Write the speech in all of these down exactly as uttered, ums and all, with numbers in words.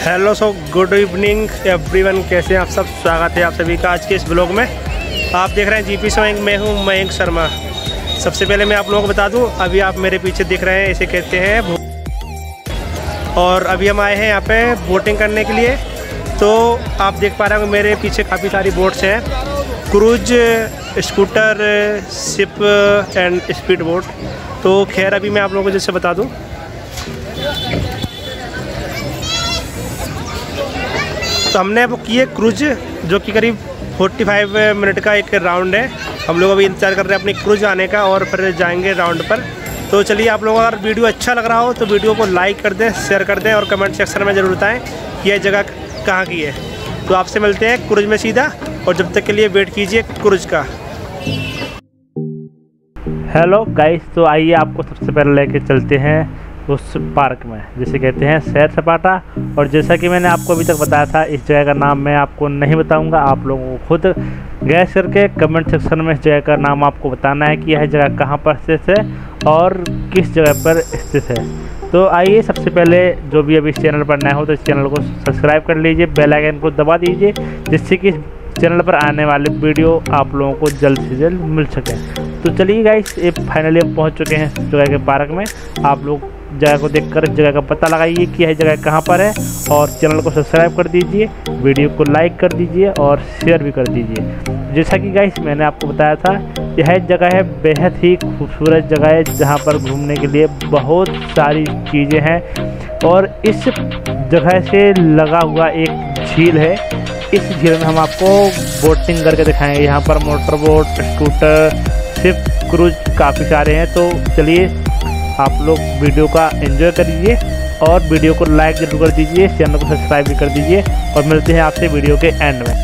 Hello so good evening everyone, कैसे हैं आप सब। स्वागत है आप सभी का आज के इस ब्लॉग में। आप देख रहे हैं जीपी से, मैं हूं मयंक शर्मा। सबसे पहले मैं आप लोगों को बता दूं, अभी आप मेरे पीछे देख रहे हैं, इसे कहते हैं, और अभी हम आए हैं यहां पे बोटिंग करने के लिए। तो आप देख पा रहे होंगे मेरे पीछे काफ़ी सारी बोट्स हैं, cruise, scooter, ship and speed boat. तो खैर अभी मैं आप लोगों को जैसे बता दूँ, तो हमने बुक की है क्रूज, जो कि करीब पैंतालीस मिनट का एक राउंड है। हम लोग अभी इंतजार कर रहे हैं अपनी क्रूज आने का और फिर जाएंगे राउंड पर। तो चलिए, आप लोगों को अगर वीडियो अच्छा लग रहा हो तो वीडियो को लाइक कर दें, शेयर कर दें और कमेंट सेक्शन में ज़रूर बताएं कि यह जगह कहाँ की है। तो आपसे मिलते हैं क्रूज में सीधा, और जब तक के लिए वेट कीजिए क्रूज का। हेलो गाइस, तो आइए आपको सबसे पहले लेके चलते हैं उस पार्क में जिसे कहते हैं सैर सपाटा। और जैसा कि मैंने आपको अभी तक बताया था, इस जगह का नाम मैं आपको नहीं बताऊंगा, आप लोगों को खुद गैस करके कमेंट सेक्शन में इस जगह का नाम आपको बताना है कि यह जगह कहाँ पर स्थित है और किस जगह पर स्थित है। तो आइए सबसे पहले जो भी अभी इस चैनल पर नया हो तो इस चैनल को सब्सक्राइब कर लीजिए, बेल आइकन को दबा दीजिए जिससे कि इस चैनल पर आने वाले वीडियो आप लोगों को जल्द से जल्द मिल सके। तो चलिए गाइस ये फाइनली हम पहुँच चुके हैं इस जगह के पार्क में। आप लोग जगह को देखकर इस जगह का पता लगाइए कि यह जगह कहाँ पर है और चैनल को सब्सक्राइब कर दीजिए, वीडियो को लाइक कर दीजिए और शेयर भी कर दीजिए। जैसा कि गाइस मैंने आपको बताया था यह जगह है बेहद ही खूबसूरत जगह है जहाँ पर घूमने के लिए बहुत सारी चीज़ें हैं और इस जगह से लगा हुआ एक झील है। इस झील में हम आपको बोटिंग करके दिखाएंगे। यहाँ पर motor boat, scooter, ship, cruise काफ़ी सारे हैं। तो चलिए आप लोग वीडियो का एंजॉय करिए और वीडियो को लाइक जरूर कर दीजिए, चैनल को सब्सक्राइब भी कर दीजिए और मिलते हैं आपसे वीडियो के एंड में।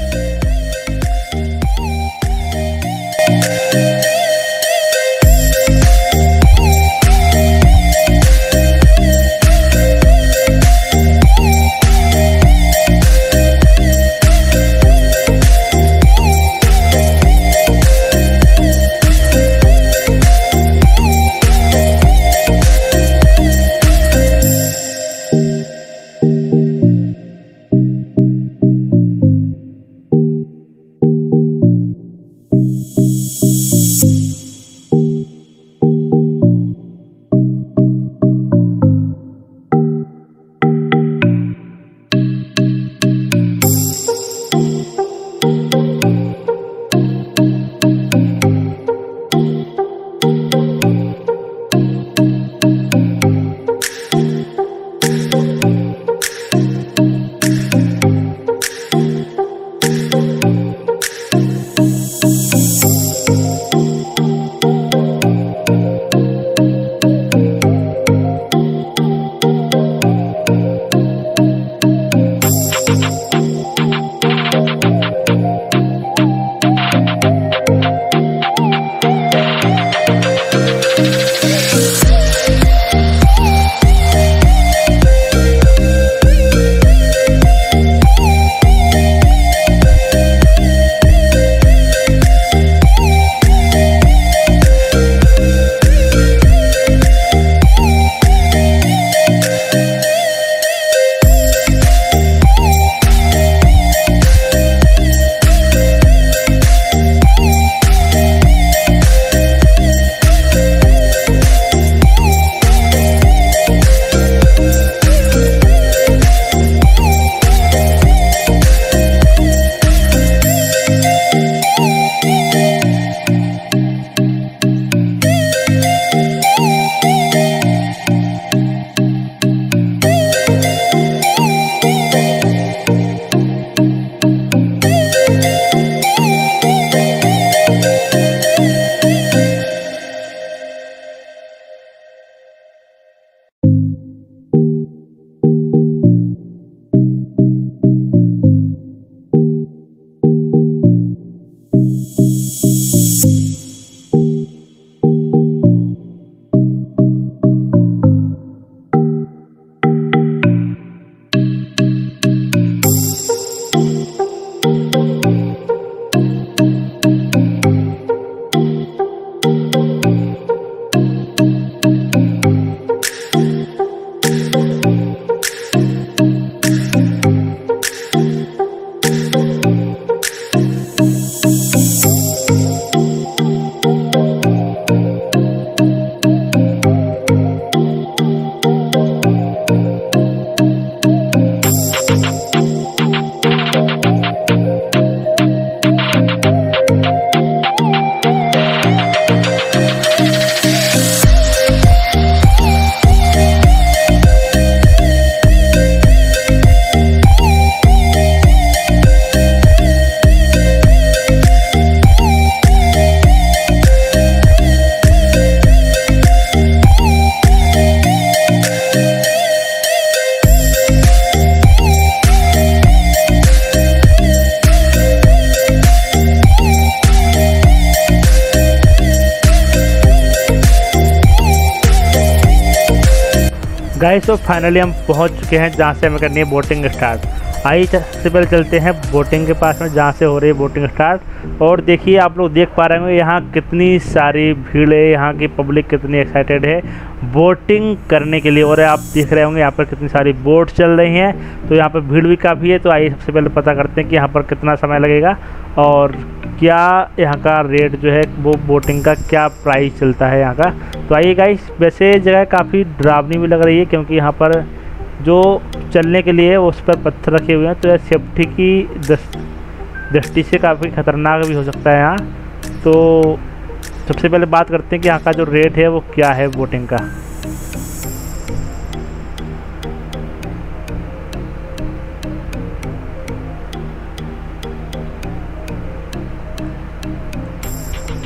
गाइस तो फाइनली हम पहुंच चुके हैं जहाँ से हमें करनी है बोटिंग स्टार्ट। आइए सबसे पहले चलते हैं बोटिंग के पास में, जहाँ से हो रही है बोटिंग स्टार्ट। और देखिए आप लोग देख पा रहे होंगे यहाँ कितनी सारी भीड़ है, यहाँ की पब्लिक कितनी एक्साइटेड है बोटिंग करने के लिए। और आप देख रहे होंगे यहाँ पर कितनी सारी बोट चल रही हैं, तो यहाँ पर भीड़ भी काफ़ी है। तो आइए सबसे पहले पता करते हैं कि यहाँ पर कितना समय लगेगा और क्या यहाँ का रेट जो है वो बोटिंग का क्या प्राइस चलता है यहाँ का। तो आइए गाइस, वैसे जगह काफ़ी डरावनी भी लग रही है क्योंकि यहाँ पर जो चलने के लिए उस पर पत्थर रखे हुए हैं, तो यह सेफ्टी की दृष्टि से काफ़ी ख़तरनाक भी हो सकता है यहाँ। तो सबसे पहले बात करते हैं कि यहाँ का जो रेट है वो क्या है बोटिंग का।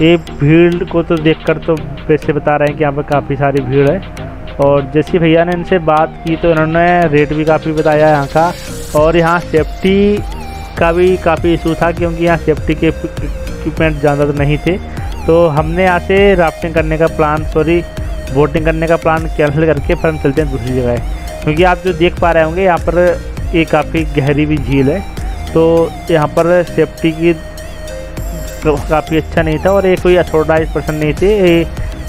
ये भीड़ को तो देखकर तो वैसे बता रहे हैं कि यहाँ पर काफ़ी सारी भीड़ है। और जैसे भैया ने इनसे बात की तो इन्होंने रेट भी काफ़ी बताया यहाँ का। और यहाँ सेफ्टी का भी काफ़ी इशू था क्योंकि यहाँ सेफ्टी के इक्विपमेंट ज़्यादा तो नहीं थे, तो हमने यहाँ से राफ्टिंग करने का प्लान सॉरी बोटिंग करने का प्लान कैंसिल करके फिर हम चलते हैं दूसरी जगह, क्योंकि आप जो देख पा रहे होंगे यहाँ पर ये काफ़ी गहरी भी झील है। तो यहाँ पर सेफ्टी की तो काफ़ी अच्छा नहीं था और ये कोई अथॉराइज पर्सन नहीं थे,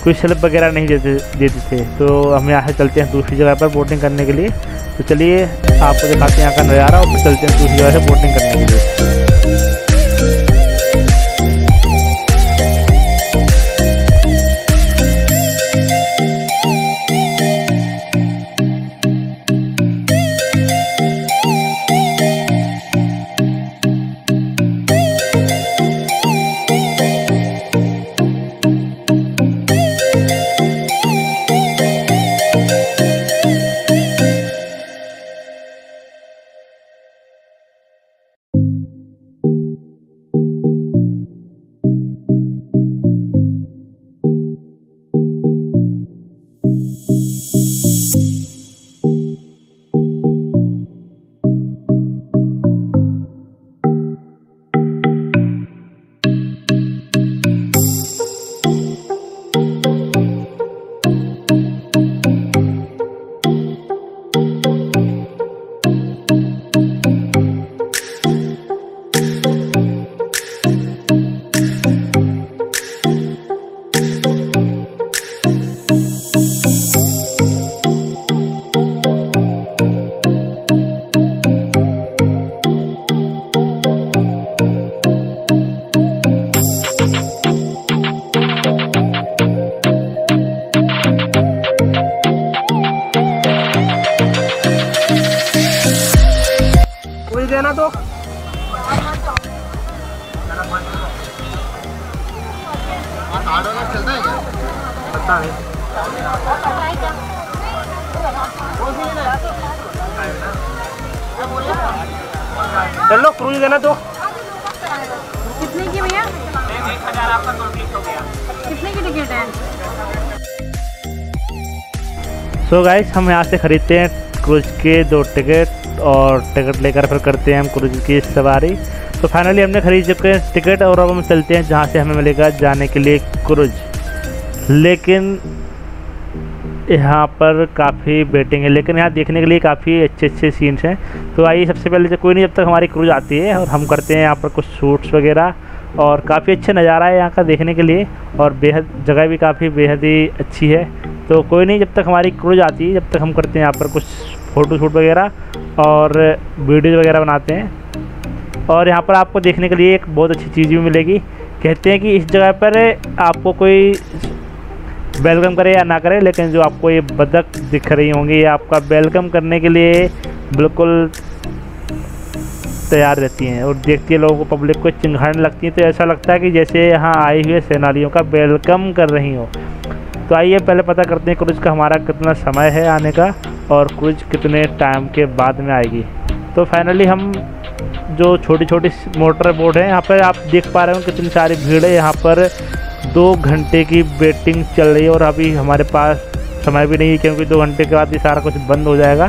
कोई सेल्फ वगैरह नहीं देते देते थे। तो हम यहाँ से चलते हैं दूसरी जगह पर बोटिंग करने के लिए। तो चलिए आपको दिखाते हैं यहाँ का नज़ारा और फिर चलते हैं दूसरी जगह से बोटिंग करने के लिए। चलो क्रूज देना तो कितने की भैया? एक हजार आपका कंप्लीट हो गया। कितने की टिकट है? सो गाइस, हम यहाँ से खरीदते हैं क्रूज के दो टिकट और टिकट लेकर फिर करते हैं हम क्रूज की सवारी। तो फाइनली हमने खरीद चुके हैं टिकट और अब हम चलते हैं जहाँ से हमें मिलेगा जाने के लिए क्रूज। लेकिन यहाँ पर काफ़ी वेटिंग है, लेकिन यहाँ देखने के लिए काफ़ी अच्छे अच्छे सीन्स हैं। तो आइए सबसे पहले से कोई नहीं, जब तक हमारी क्रूज आती है और हम करते हैं यहाँ पर कुछ शूट्स वगैरह। और काफ़ी अच्छा नज़ारा है यहाँ का देखने के लिए और बेहद जगह भी काफ़ी बेहद ही अच्छी है। तो कोई नहीं, जब तक हमारी क्रूज आती है जब तक हम करते हैं यहाँ पर कुछ फ़ोटो शूट वगैरह और वीडियोज़ वगैरह बनाते हैं। और यहाँ पर आपको देखने के लिए एक बहुत अच्छी चीज़ भी मिलेगी। कहते हैं कि इस जगह पर आपको कोई वेलकम करे या ना करे, लेकिन जो आपको ये बतख दिख रही होंगी ये आपका वेलकम करने के लिए बिल्कुल तैयार रहती हैं और देखती है लोगों को, पब्लिक को चिंघाड़ने लगती है। तो ऐसा लगता है कि जैसे यहाँ आए हुए सेनानियों का वेलकम कर रही हो। तो आइए पहले पता करते हैं क्रूज का हमारा कितना समय है आने का और क्रूज कितने टाइम के बाद में आएगी। तो फाइनली हम जो छोटी छोटी मोटर बोट है यहाँ पर आप देख पा रहे हो कितनी सारी भीड़ है। यहाँ पर दो घंटे की वेटिंग चल रही है और अभी हमारे पास समय भी नहीं है क्योंकि दो घंटे के बाद ये सारा कुछ बंद हो जाएगा।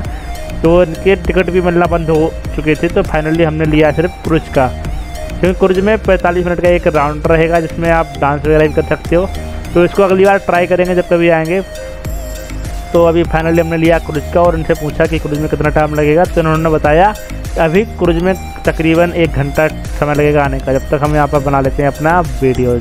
तो इनके टिकट भी मिलना बंद हो चुके थे। तो फाइनली हमने लिया सिर्फ क्रूज का, क्योंकि क्रूज में पैंतालीस मिनट का एक राउंड रहेगा जिसमें आप डांस वगैरह भी कर सकते हो। तो इसको अगली बार ट्राई करेंगे जब कभी आएँगे। तो अभी फाइनली हमने लिया क्रूज का और उनसे पूछा कि क्रूज में कितना टाइम लगेगा, तो उन्होंने बताया अभी क्रूज में तकरीबन एक घंटा समय लगेगा आने का। जब तक हम यहाँ पर बना लेते हैं अपना video.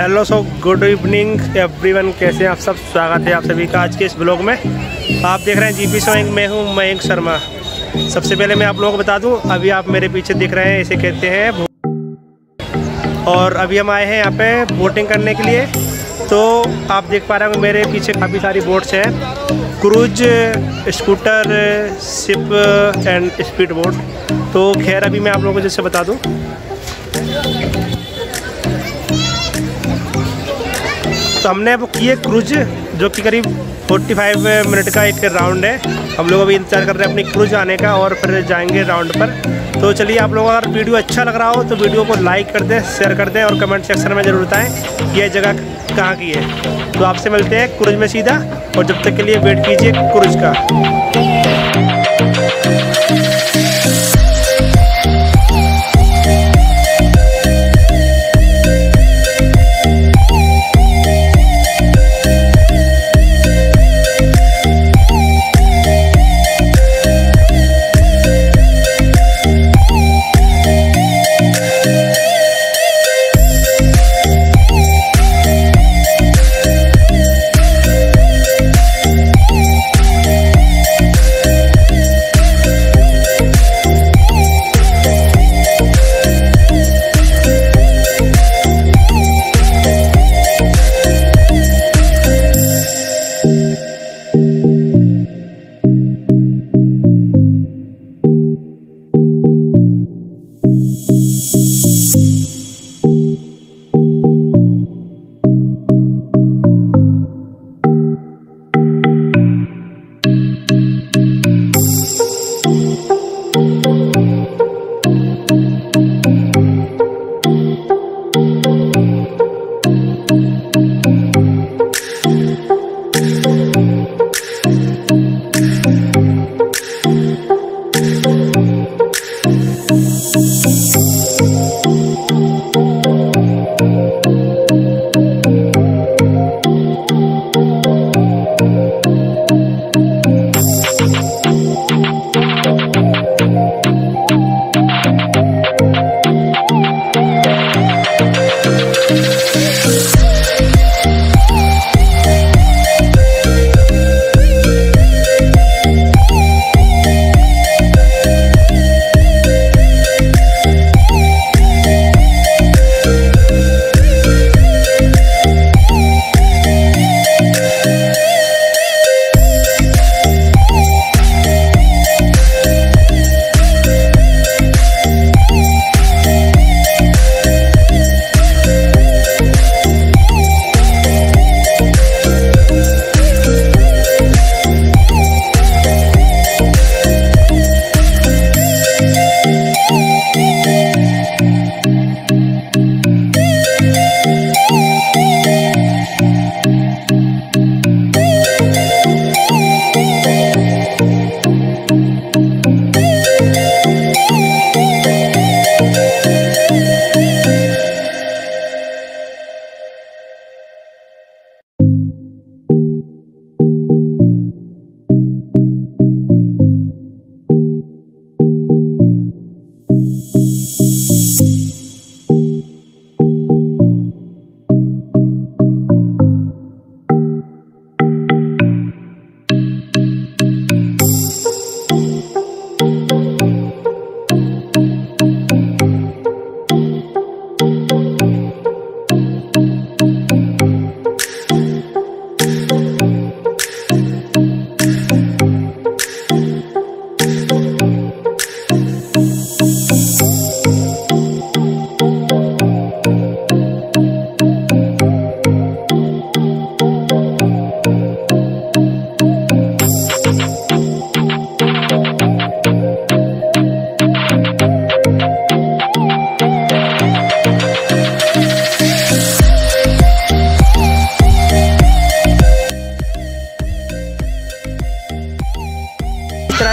Hello so good evening everyone, कैसे हैं आप सब। स्वागत है आप सभी का आज के इस ब्लॉग में। आप देख रहे हैं जीपी सोइंग, मैं हूं मयंक शर्मा। सबसे पहले मैं आप लोगों को बता दूं, अभी आप मेरे पीछे देख रहे हैं, इसे कहते हैं, और अभी हम आए हैं यहां पे बोटिंग करने के लिए। तो आप देख पा रहे होंगे मेरे पीछे काफ़ी सारी बोट्स हैं, cruise, scooter, ship and speed boat. तो खैर अभी मैं आप लोगों को जैसे बता दूँ, तो हमने बुक किए क्रूज, जो कि करीब पैंतालीस मिनट का एक राउंड है। हम लोग अभी इंतजार कर रहे हैं अपनी क्रूज आने का और फिर जाएंगे राउंड पर। तो चलिए, आप लोगों को अगर वीडियो अच्छा लग रहा हो तो वीडियो को लाइक कर दें, शेयर कर दें और कमेंट सेक्शन में ज़रूर बताएं कि यह जगह कहाँ की है। तो आपसे मिलते हैं क्रूज में सीधा, और जब तक के लिए वेट कीजिए क्रूज का।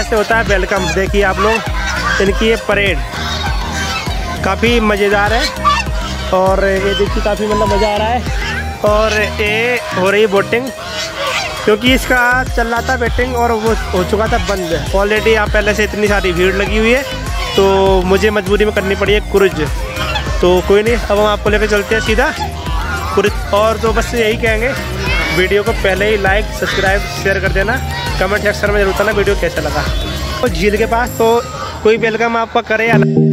से होता है वेलकम। देखिए आप लोग इनकी ये परेड काफ़ी मज़ेदार है और ये देखिए काफ़ी मतलब मज़ा आ रहा है। और ये हो रही बोटिंग, क्योंकि इसका चल रहा था वेटिंग और वो हो चुका था बंद ऑलरेडी। यहाँ पहले से इतनी सारी भीड़ लगी हुई है तो मुझे मजबूरी में करनी पड़ी है क्रूज। तो कोई नहीं, अब हम आपको लेकर चलते हैं सीधा क्रूज। और तो बस यही कहेंगे, वीडियो को पहले ही लाइक सब्सक्राइब शेयर कर देना, कमेंट सेक्शन में जरूर बताना वीडियो कैसा लगा। तो झील के पास तो कोई वेलकम आपका करे या ना।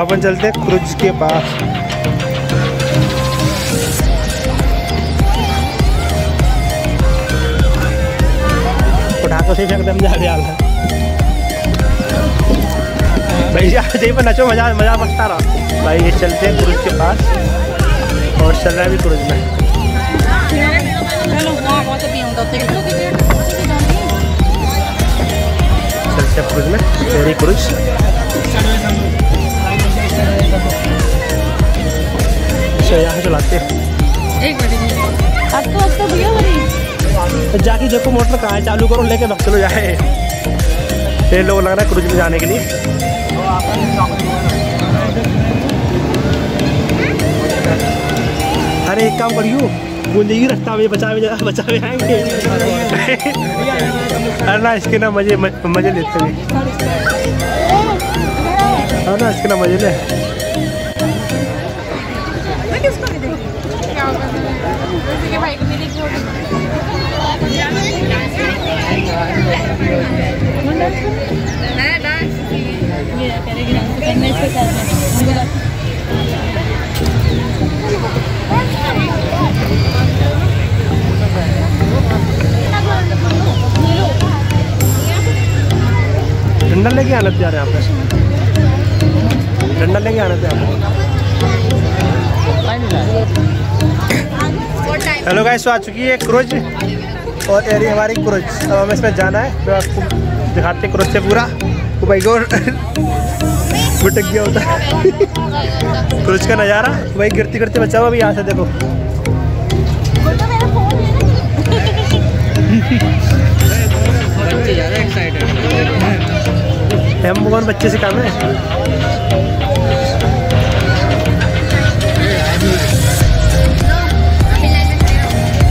अपन चलते हैं क्रूज के पास। पटाखों से एकदम झाड़ियाल है भैया, यही पर नचो, मजा मजा मचता रहा भाई। ये चलते हैं क्रूज के पास और चल रहा है भी क्रूज में। चलते क्रूज में, टिहरी क्रूज यहाँ चलाते हैं। एक अब तो अब तो भैया जाके देखो मोटर कहाँ है, चालू करो लेके बस चलो जाए। ये लोग लग रहा है क्रूज में जाने के लिए। अरे एक काम करियो, बूंदी रखता हुए बचा बचा हुए आएंगे। अरे ना इसके ना मजे मजे लेते हैं। अरे ना इसके ना मजे ले। डंडा लेके आना तैयार है, आप डंडा लेके आना तैयार। हेलो गाइस, आ चुकी है क्रूज और एरी हमारी क्रूज। अब हमें इसमें जाना है, तो आपको दिखाते क्रूज से पूरा। ओ भाई गॉड, भटक गया होता है क्रूज का नज़ारा। वही गिरते गिरते बचा हुआ अभी यहाँ से देखो। बच्चे ज़्यादा एक्साइटेड हैं, हम कौन बच्चे से काम है।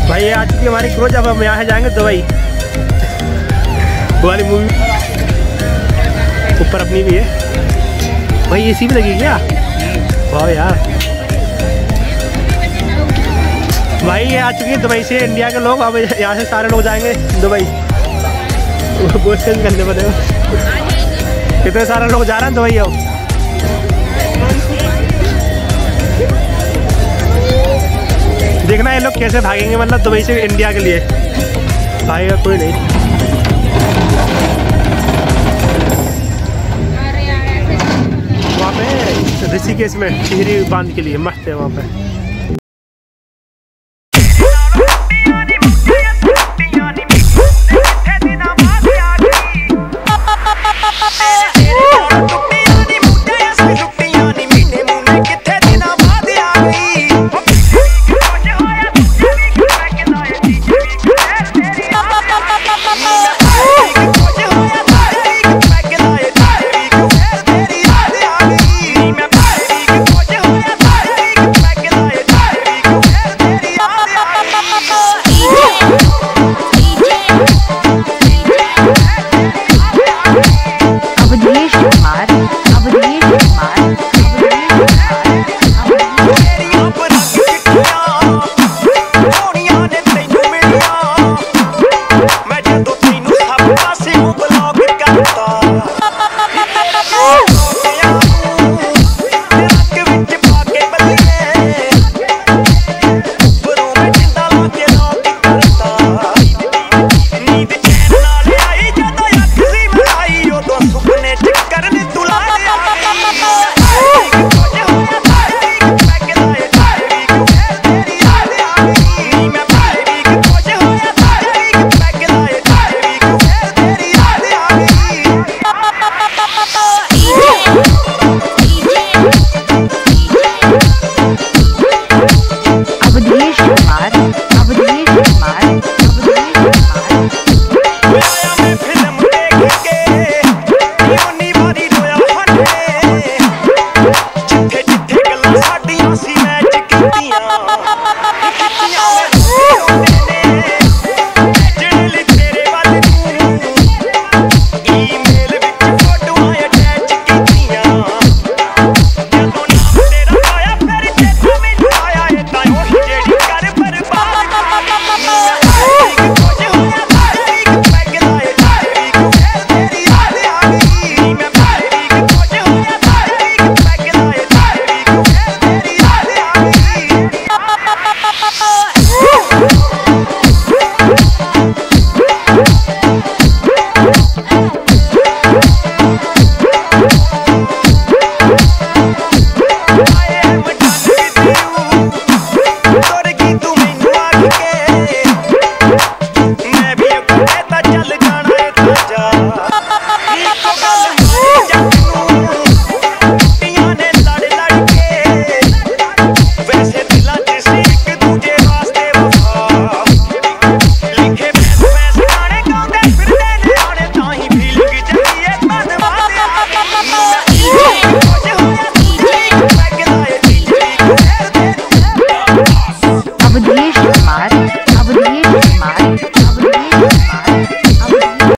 भाई ये आज की हमारी क्रूज, अब हम यहाँ से जाएंगे दुबई। वाली मूवी ऊपर अपनी भी है भाई, एसी भी लगी क्या? वाह यार भाई, ये आ चुकी है दुबई से इंडिया के लोग। अब यहाँ से सारे लोग जाएंगे दुबई, वो चेंज करने पड़ेगा। कितने सारे लोग जा रहे हैं दुबई। अब देखना ये लोग कैसे भागेंगे, मतलब दुबई से इंडिया के लिए भागेगा कोई नहीं। वहाँ पे ऋषिकेश में टिहरी बांध के लिए मस्त है वहाँ पे।